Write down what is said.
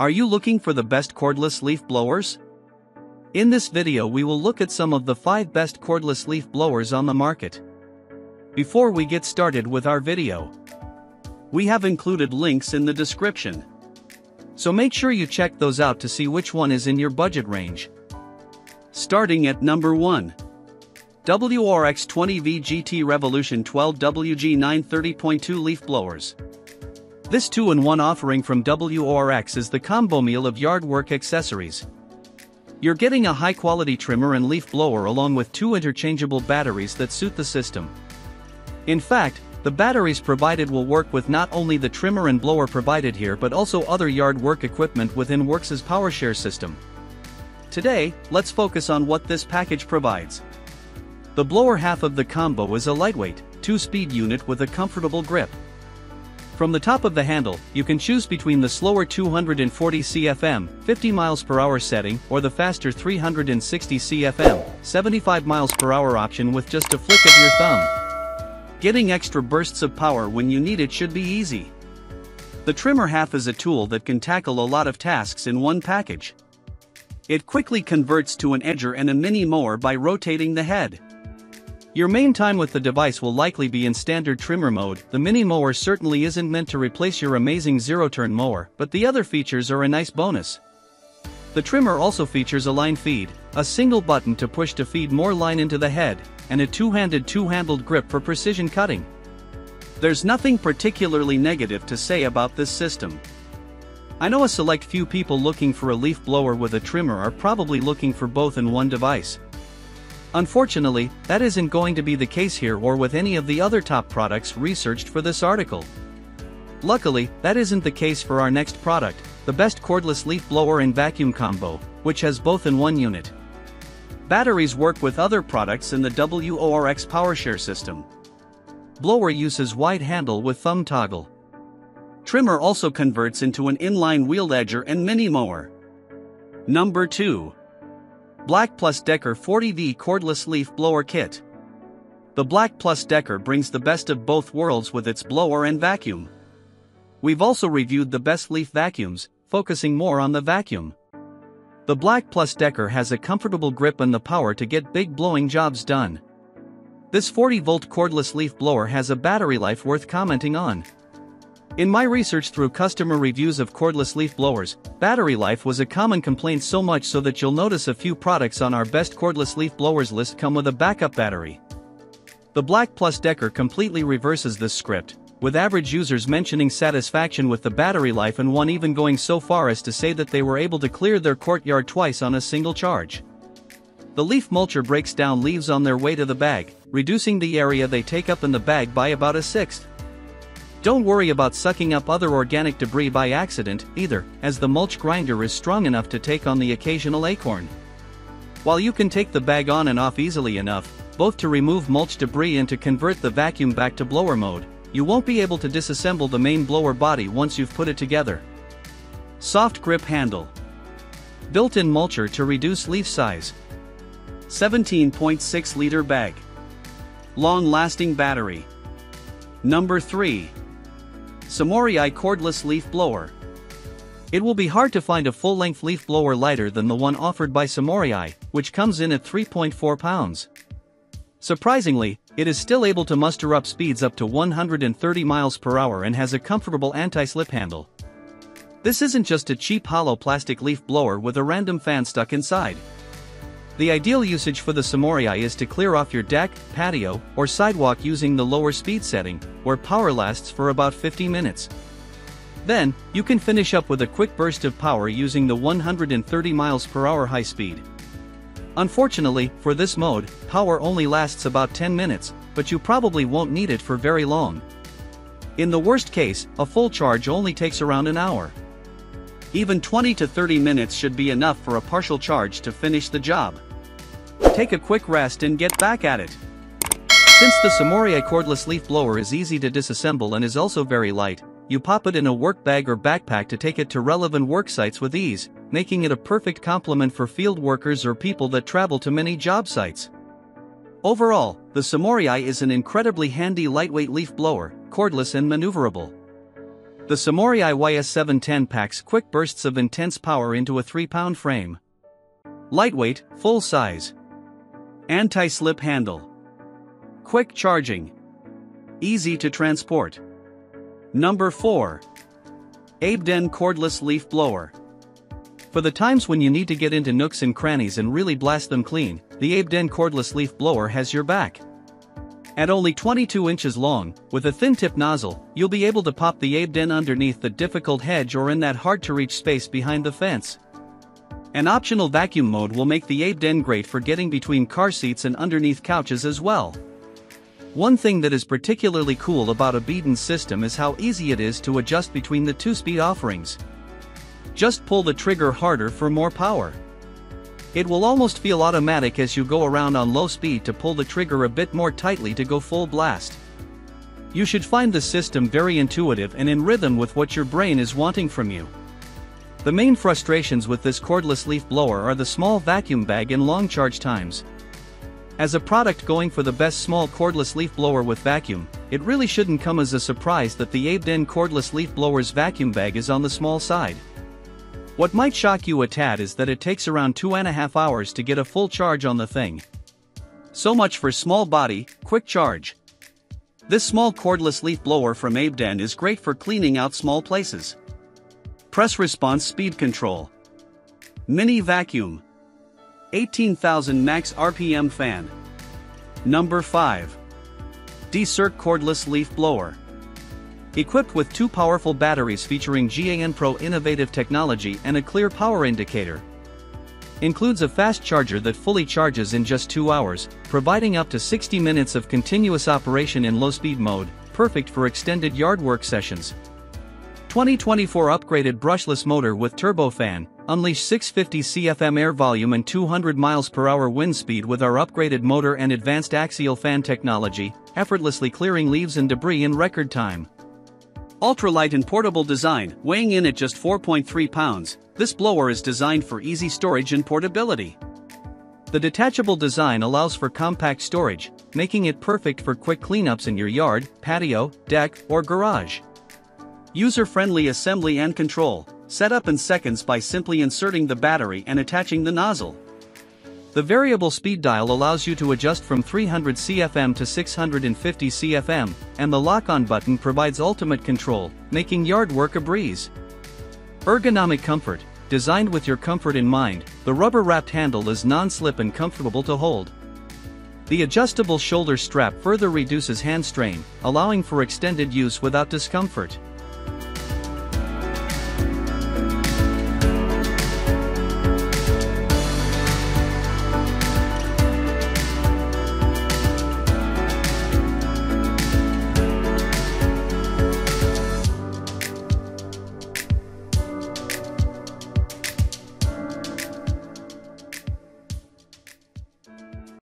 Are you looking for the best cordless leaf blowers? In this video we will look at some of the 5 best cordless leaf blowers on the market. Before we get started with our video, we have included links in the description. So make sure you check those out to see which one is in your budget range. Starting at number 1. WORX 20V GT Revolution 12 WG9 30.2 Leaf Blowers. This 2-in-1 offering from WORX is the combo meal of yard work accessories. You're getting a high-quality trimmer and leaf blower along with 2 interchangeable batteries that suit the system. In fact, the batteries provided will work with not only the trimmer and blower provided here but also other yard work equipment within WORX's PowerShare system. Today, let's focus on what this package provides. The blower half of the combo is a lightweight, 2-speed unit with a comfortable grip. From the top of the handle, you can choose between the slower 240 CFM, 50 mph setting or the faster 360 CFM, 75 mph option with just a flick of your thumb. Getting extra bursts of power when you need it should be easy. The trimmer half is a tool that can tackle a lot of tasks in one package. It quickly converts to an edger and a mini mower by rotating the head. Your main time with the device will likely be in standard trimmer mode. The mini mower certainly isn't meant to replace your amazing zero-turn mower, but the other features are a nice bonus. The trimmer also features a line feed, a single button to push to feed more line into the head, and a two-handled grip for precision cutting. There's nothing particularly negative to say about this system. I know a select few people looking for a leaf blower with a trimmer are probably looking for both in one device. Unfortunately, that isn't going to be the case here or with any of the other top products researched for this article. Luckily, that isn't the case for our next product, the best cordless leaf blower and vacuum combo, which has both in one unit. Batteries work with other products in the WORX PowerShare system. Blower uses wide handle with thumb toggle. Trimmer also converts into an inline wheeled edger and mini mower. Number 2. Black+Decker 40V Cordless Leaf Blower Kit. The Black+Decker brings the best of both worlds with its blower and vacuum. We've also reviewed the best leaf vacuums, focusing more on the vacuum. The Black+Decker has a comfortable grip and the power to get big blowing jobs done. This 40-volt cordless leaf blower has a battery life worth commenting on. In my research through customer reviews of cordless leaf blowers, battery life was a common complaint, so much so that you'll notice a few products on our best cordless leaf blowers list come with a backup battery. The Black+Decker completely reverses this script, with average users mentioning satisfaction with the battery life and one even going so far as to say that they were able to clear their courtyard twice on a single charge. The leaf mulcher breaks down leaves on their way to the bag, reducing the area they take up in the bag by about 1/6. Don't worry about sucking up other organic debris by accident, either, as the mulch grinder is strong enough to take on the occasional acorn. While you can take the bag on and off easily enough, both to remove mulch debris and to convert the vacuum back to blower mode, you won't be able to disassemble the main blower body once you've put it together. Soft grip handle. Built-in mulcher to reduce leaf size. 17.6-liter bag. Long-lasting battery. Number 3. Somorei Cordless Leaf Blower. It will be hard to find a full-length leaf blower lighter than the one offered by Somorei, which comes in at 3.4 pounds. Surprisingly, it is still able to muster up speeds up to 130 mph and has a comfortable anti-slip handle. This isn't just a cheap hollow plastic leaf blower with a random fan stuck inside. The ideal usage for the Somorei is to clear off your deck, patio, or sidewalk using the lower speed setting, where power lasts for about 50 minutes. Then, you can finish up with a quick burst of power using the 130 mph high speed. Unfortunately, for this mode, power only lasts about 10 minutes, but you probably won't need it for very long. In the worst case, a full charge only takes around an hour. Even 20 to 30 minutes should be enough for a partial charge to finish the job. Take a quick rest and get back at it. Since the Somorei cordless leaf blower is easy to disassemble and is also very light, you pop it in a work bag or backpack to take it to relevant work sites with ease, making it a perfect complement for field workers or people that travel to many job sites. Overall, the Somorei is an incredibly handy lightweight leaf blower, cordless and maneuverable. The Somorei YS710 packs quick bursts of intense power into a 3-pound frame. Lightweight, full size. Anti-slip handle. Quick charging. Easy to transport. Number 4. Abeden Cordless Leaf Blower. For the times when you need to get into nooks and crannies and really blast them clean, the Abeden Cordless Leaf Blower has your back. At only 22 inches long, with a thin-tip nozzle, you'll be able to pop the Abeden underneath the difficult hedge or in that hard-to-reach space behind the fence. An optional vacuum mode will make the Abeden great for getting between car seats and underneath couches as well. One thing that is particularly cool about Abeden's system is how easy it is to adjust between the two-speed offerings. Just pull the trigger harder for more power. It will almost feel automatic as you go around on low speed to pull the trigger a bit more tightly to go full blast. You should find the system very intuitive and in rhythm with what your brain is wanting from you. The main frustrations with this cordless leaf blower are the small vacuum bag and long charge times. As a product going for the best small cordless leaf blower with vacuum, it really shouldn't come as a surprise that the Abeden cordless leaf blower's vacuum bag is on the small side. What might shock you a tad is that it takes around 2.5 hours to get a full charge on the thing. So much for small body, quick charge. This small cordless leaf blower from Abeden is great for cleaning out small places. Press response speed control. Mini vacuum. 18,000 max RPM fan. Number 5. Decerk Cordless Leaf Blower. Equipped with two powerful batteries featuring GaN Pro innovative technology and a clear power indicator. Includes a fast charger that fully charges in just 2 hours, providing up to 60 minutes of continuous operation in low-speed mode, perfect for extended yard work sessions. 2024 upgraded brushless motor with turbofan. Unleash 650 CFM air volume and 200 mph wind speed with our upgraded motor and advanced axial fan technology, effortlessly clearing leaves and debris in record time. Ultralight and portable design, weighing in at just 4.3 pounds, this blower is designed for easy storage and portability. The detachable design allows for compact storage, making it perfect for quick cleanups in your yard, patio, deck, or garage. User-friendly assembly and control. Set up in seconds by simply inserting the battery and attaching the nozzle. The variable speed dial allows you to adjust from 300 CFM to 650 CFM, and the lock-on button provides ultimate control, making yard work a breeze. Ergonomic comfort. Designed with your comfort in mind, the rubber-wrapped handle is non-slip and comfortable to hold. The adjustable shoulder strap further reduces hand strain, allowing for extended use without discomfort.